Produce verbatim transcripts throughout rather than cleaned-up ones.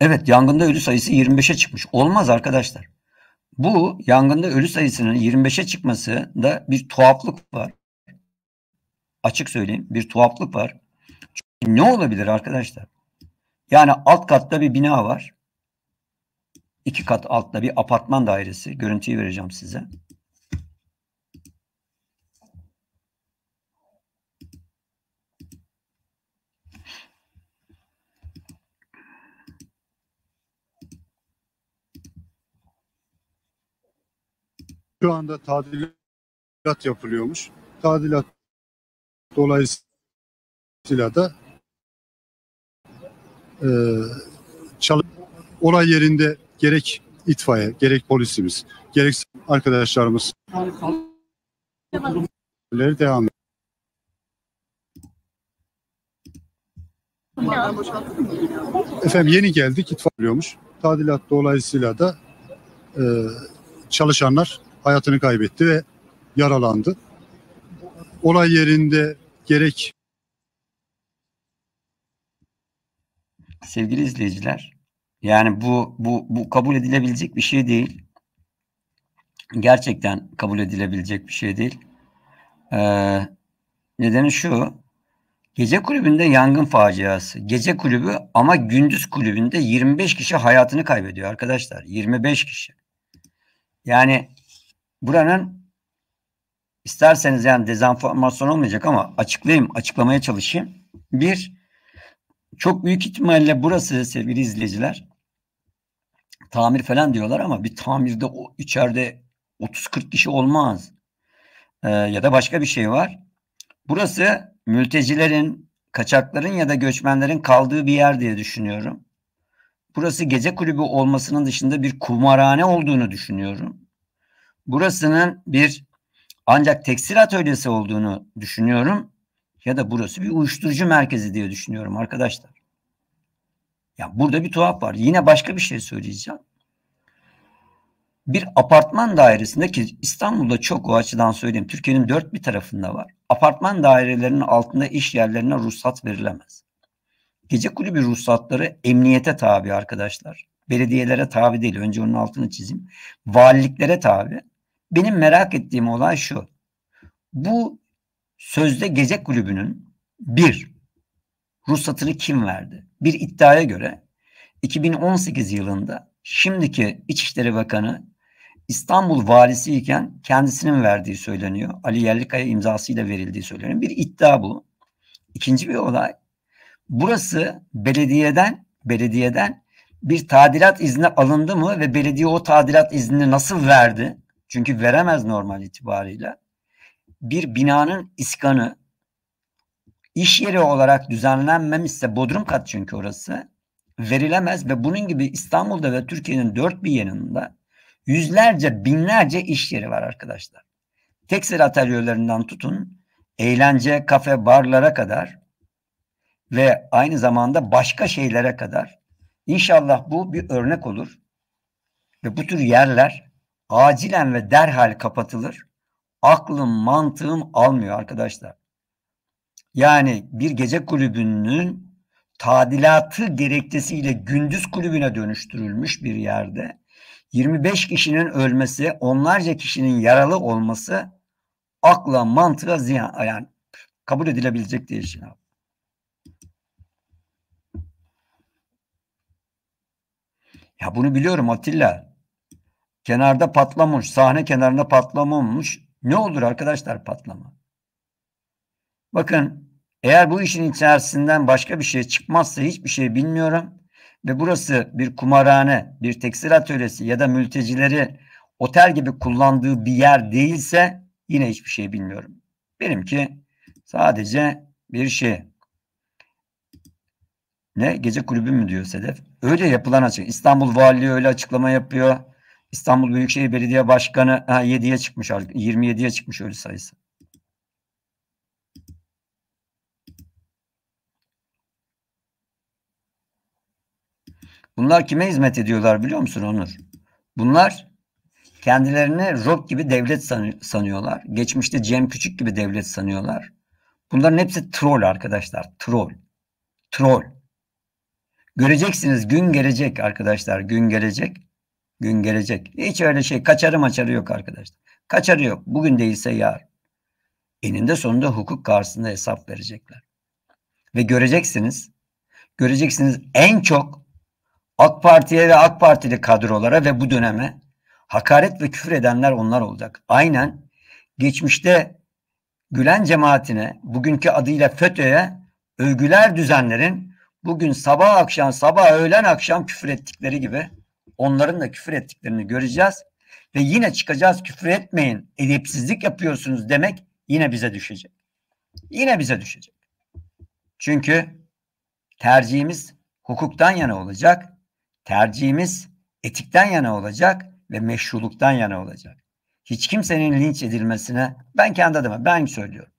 Evet, yangında ölü sayısı yirmi beşe çıkmış. Olmaz arkadaşlar. Bu yangında ölü sayısının yirmi beşe çıkması da bir tuhaflık var. Açık söyleyeyim, bir tuhaflık var. Çünkü ne olabilir arkadaşlar? Yani alt katta bir bina var. İki kat altta bir apartman dairesi. Görüntüyü vereceğim size. Şu anda tadilat yapılıyormuş. Tadilat dolayısıyla da e, çalış, olay yerinde gerek itfaiye, gerek polisimiz, gerek arkadaşlarımız devam ediyor. Efendim yeni geldik, itfaiye yapılıyormuş. Tadilat dolayısıyla da e, çalışanlar hayatını kaybetti ve yaralandı. Olay yerinde gerek... Sevgili izleyiciler, yani bu, bu, bu kabul edilebilecek bir şey değil. Gerçekten kabul edilebilecek bir şey değil. Ee, nedeni şu, gece kulübünde yangın faciası. Gece kulübü ama gündüz kulübünde yirmi beş kişi hayatını kaybediyor arkadaşlar. yirmi beş kişi. Yani... Buranın isterseniz yani dezenformasyon olmayacak ama açıklayayım, açıklamaya çalışayım. Bir, çok büyük ihtimalle burası sevgili izleyiciler tamir falan diyorlar ama bir tamirde o içeride otuz kırk kişi olmaz. Ee, ya da başka bir şey var. Burası mültecilerin, kaçakların ya da göçmenlerin kaldığı bir yer diye düşünüyorum. Burası gece kulübü olmasının dışında bir kumarhane olduğunu düşünüyorum. Burasının bir ancak tekstil atölyesi olduğunu düşünüyorum ya da burası bir uyuşturucu merkezi diye düşünüyorum arkadaşlar. Ya burada bir tuhaf var. Yine başka bir şey söyleyeceğim. Bir apartman dairesinde ki İstanbul'da çok o açıdan söyleyeyim. Türkiye'nin dört bir tarafında var. Apartman dairelerinin altında iş yerlerine ruhsat verilemez. Gece kulübü ruhsatları emniyete tabi arkadaşlar. Belediyelere tabi değil. Önce onun altını çizeyim. Valiliklere tabi. Benim merak ettiğim olay şu. Bu sözde gece kulübünün bir ruhsatını kim verdi? Bir iddiaya göre iki bin on sekiz yılında şimdiki İçişleri Bakanı İstanbul valisi iken kendisinin verdiği söyleniyor. Ali Yerlikaya imzasıyla verildiği söyleniyor. Bir iddia bu. İkinci bir olay. Burası belediyeden belediyeden bir tadilat izni alındı mı ve belediye o tadilat iznini nasıl verdi? Çünkü veremez normal itibariyle. Bir binanın iskanı iş yeri olarak düzenlenmemişse bodrum kat çünkü orası verilemez ve bunun gibi İstanbul'da ve Türkiye'nin dört bir yanında yüzlerce binlerce iş yeri var arkadaşlar. Tekstil atölyelerinden tutun eğlence, kafe, barlara kadar ve aynı zamanda başka şeylere kadar. İnşallah bu bir örnek olur ve bu tür yerler acilen ve derhal kapatılır. Aklım, mantığım almıyor arkadaşlar. Yani bir gece kulübünün tadilatı gerekçesiyle gündüz kulübüne dönüştürülmüş bir yerde yirmi beş kişinin ölmesi, onlarca kişinin yaralı olması akla, mantığa ziyan, yani kabul edilebilecek diye şey abi. Ya bunu biliyorum Atilla. Kenarda patlamış, sahne kenarında patlamamış. Ne olur arkadaşlar patlama? Bakın eğer bu işin içerisinden başka bir şey çıkmazsa hiçbir şey bilmiyorum. Ve burası bir kumarhane, bir tekstil atölyesi ya da mültecileri otel gibi kullandığı bir yer değilse yine hiçbir şey bilmiyorum. Benimki sadece bir şey. Ne? Gece kulübü mü diyor Sedef? Öyle yapılan açık. İstanbul Valiliği öyle açıklama yapıyor. İstanbul Büyükşehir Belediye Başkanı ha, yediye çıkmış. yirmi yediye çıkmış ölü sayısı. Bunlar kime hizmet ediyorlar biliyor musun Onur? Bunlar kendilerini rock gibi devlet sanıyorlar. Geçmişte Cem Küçük gibi devlet sanıyorlar. Bunların hepsi troll arkadaşlar. Troll. Troll. Göreceksiniz, gün gelecek arkadaşlar, gün gelecek, gün gelecek. Hiç öyle şey kaçarı maçarı yok arkadaşlar. Kaçarı yok. Bugün değilse yarın. Eninde sonunda hukuk karşısında hesap verecekler. Ve göreceksiniz, göreceksiniz en çok AK Parti'ye ve AK Partili kadrolara ve bu döneme hakaret ve küfür edenler onlar olacak. Aynen geçmişte Gülen cemaatine, bugünkü adıyla FETÖ'ye övgüler düzenlerin bugün sabah akşam, sabah öğlen akşam küfür ettikleri gibi onların da küfür ettiklerini göreceğiz. Ve yine çıkacağız, küfür etmeyin, edepsizlik yapıyorsunuz demek yine bize düşecek. Yine bize düşecek. Çünkü tercihimiz hukuktan yana olacak, tercihimiz etikten yana olacak ve meşruluktan yana olacak. Hiç kimsenin linç edilmesine, ben kendi adıma ben söylüyorum,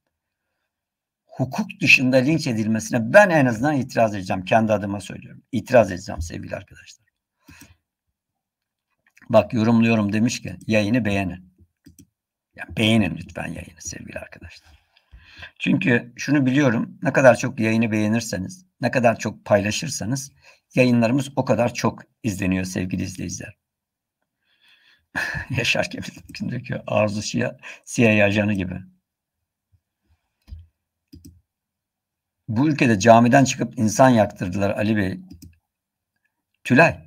hukuk dışında linç edilmesine ben en azından itiraz edeceğim. Kendi adıma söylüyorum. İtiraz edeceğim sevgili arkadaşlar. Bak, yorumluyorum demiş ki yayını beğenin. Ya beğenin lütfen yayını sevgili arkadaşlar. Çünkü şunu biliyorum, ne kadar çok yayını beğenirseniz, ne kadar çok paylaşırsanız yayınlarımız o kadar çok izleniyor sevgili izleyiciler. Yaşar Kemal'in döküyor. Arzu C I A ajanı gibi. Bu ülkede camiden çıkıp insan yaktırdılar Ali Bey. Tülay.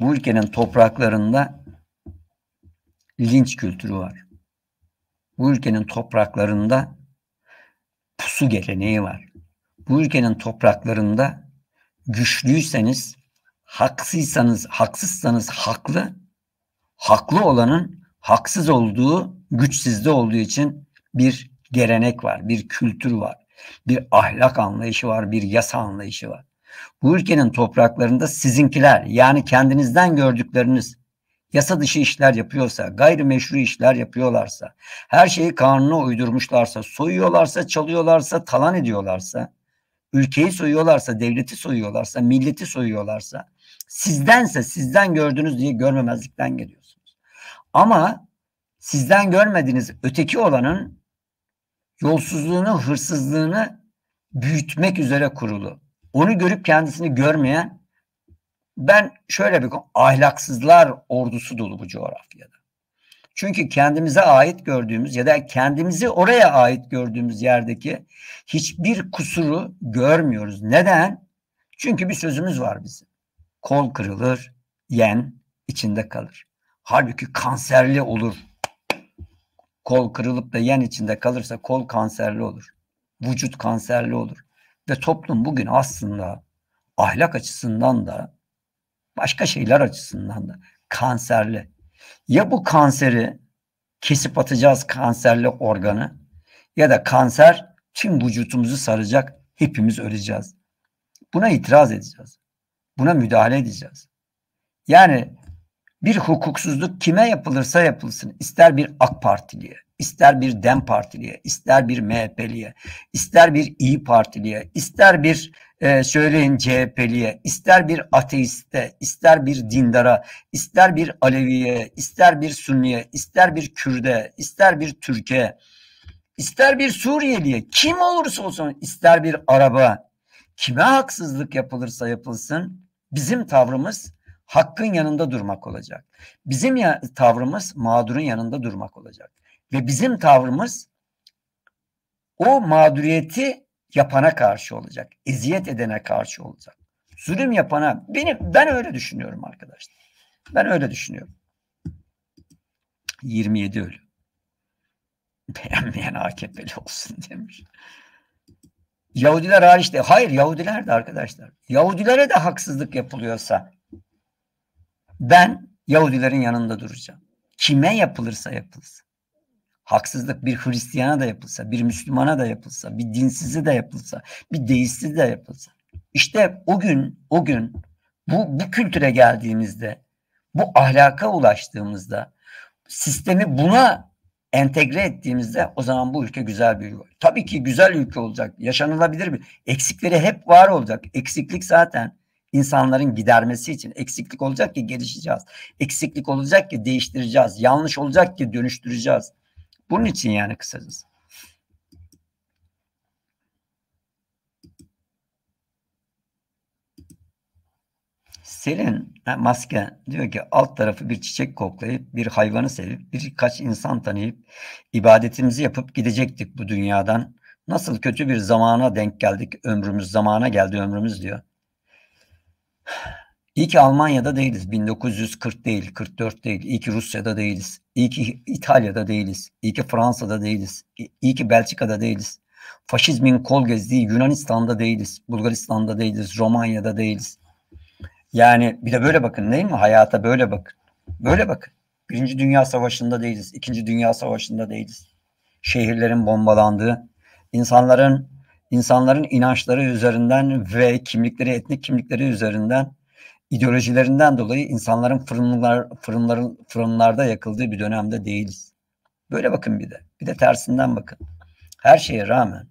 Bu ülkenin topraklarında linç kültürü var. Bu ülkenin topraklarında pusu geleneği var. Bu ülkenin topraklarında güçlüyseniz, haksızsanız, haksızsanız haklı, haklı olanın haksız olduğu, güç sizde olduğu için bir gelenek var, bir kültür var, bir ahlak anlayışı var, bir yasa anlayışı var. Bu ülkenin topraklarında sizinkiler, yani kendinizden gördükleriniz yasa dışı işler yapıyorsa, gayrimeşru işler yapıyorlarsa, her şeyi kanuna uydurmuşlarsa, soyuyorlarsa, çalıyorlarsa, talan ediyorlarsa, ülkeyi soyuyorlarsa, devleti soyuyorlarsa, milleti soyuyorlarsa, sizdense sizden gördünüz diye görmemezlikten geliyorsunuz. Ama sizden görmediğiniz öteki olanın yolsuzluğunu, hırsızlığını büyütmek üzere kurulu. Onu görüp kendisini görmeyen, ben şöyle bir konu, ahlaksızlar ordusu dolu bu coğrafyada. Çünkü kendimize ait gördüğümüz ya da kendimizi oraya ait gördüğümüz yerdeki hiçbir kusuru görmüyoruz. Neden? Çünkü bir sözümüz var bizim. Kol kırılır, yen içinde kalır. Halbuki kanserli olur. Kol kırılıp da yen içinde kalırsa kol kanserli olur. Vücut kanserli olur. Ve toplum bugün aslında ahlak açısından da başka şeyler açısından da kanserli. Ya bu kanseri kesip atacağız, kanserli organı, ya da kanser tüm vücutumuzu saracak, hepimiz öleceğiz. Buna itiraz edeceğiz. Buna müdahale edeceğiz. Yani bir hukuksuzluk kime yapılırsa yapılsın, ister bir AK Partiliye, ister bir DEM Partiliye, ister bir M H P'liye, ister bir İYİ Partiliye, ister bir e, söyleyin C H P'liye, ister bir ateiste, ister bir dindara, ister bir Aleviye, ister bir Sünniye, ister bir Kürde, ister bir Türkiye, ister bir Suriyeliye, kim olursa olsun, ister bir Araba, kime haksızlık yapılırsa yapılsın, bizim tavrımız hakkın yanında durmak olacak. Bizim ya, tavrımız mağdurun yanında durmak olacak. Ve bizim tavrımız o mağduriyeti yapana karşı olacak. Eziyet edene karşı olacak. Zulüm yapana, benim, ben öyle düşünüyorum arkadaşlar. Ben öyle düşünüyorum. yirmi yedi ölü. Beğenmeyen A K P'li olsun demiş. Yahudiler hariç de, hayır Yahudiler de arkadaşlar. Yahudilere de haksızlık yapılıyorsa ben Yahudilerin yanında duracağım. Kime yapılırsa yapılsın. Haksızlık bir Hristiyana da yapılsa, bir Müslümana da yapılsa, bir dinsizi de yapılsa, bir deisti de yapılsa. İşte o gün, o gün bu, bu kültüre geldiğimizde, bu ahlaka ulaştığımızda, sistemi buna entegre ettiğimizde o zaman bu ülke güzel bir ülke olacak. Tabii ki güzel ülke olacak, yaşanılabilir bir. Eksikleri hep var olacak. Eksiklik zaten insanların gidermesi için. Eksiklik olacak ki gelişeceğiz. Eksiklik olacak ki değiştireceğiz. Yanlış olacak ki dönüştüreceğiz. Bunun için yani kısacası. Selin Maske diyor ki alt tarafı bir çiçek koklayıp, bir hayvanı sevip, birkaç insan tanıyıp, ibadetimizi yapıp gidecektik bu dünyadan. Nasıl kötü bir zamana denk geldik, ömrümüz zamana geldi ömrümüz diyor. İyi ki Almanya'da değiliz. bin dokuz yüz kırk değil, kırk dört değil. İyi ki Rusya'da değiliz. İyi ki İtalya'da değiliz. İyi ki Fransa'da değiliz. İyi ki Belçika'da değiliz. Faşizmin kol gezdiği Yunanistan'da değiliz. Bulgaristan'da değiliz. Romanya'da değiliz. Yani bir de böyle bakın değil mi? Hayata böyle bakın. Böyle bakın. Birinci Dünya Savaşı'nda değiliz. İkinci Dünya Savaşı'nda değiliz. Şehirlerin bombalandığı, insanların insanların inançları üzerinden ve kimlikleri, etnik kimlikleri üzerinden, ideolojilerinden dolayı insanların fırınlar, fırınların, fırınlarda yakıldığı bir dönemde değiliz. Böyle bakın bir de. Bir de tersinden bakın. Her şeye rağmen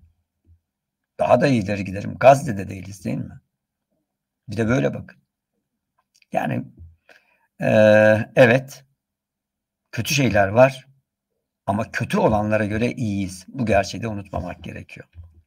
daha da ileri giderim. Gazze'de değiliz değil mi? Bir de böyle bakın. Yani e, evet kötü şeyler var ama kötü olanlara göre iyiyiz. Bu gerçeği de unutmamak gerekiyor.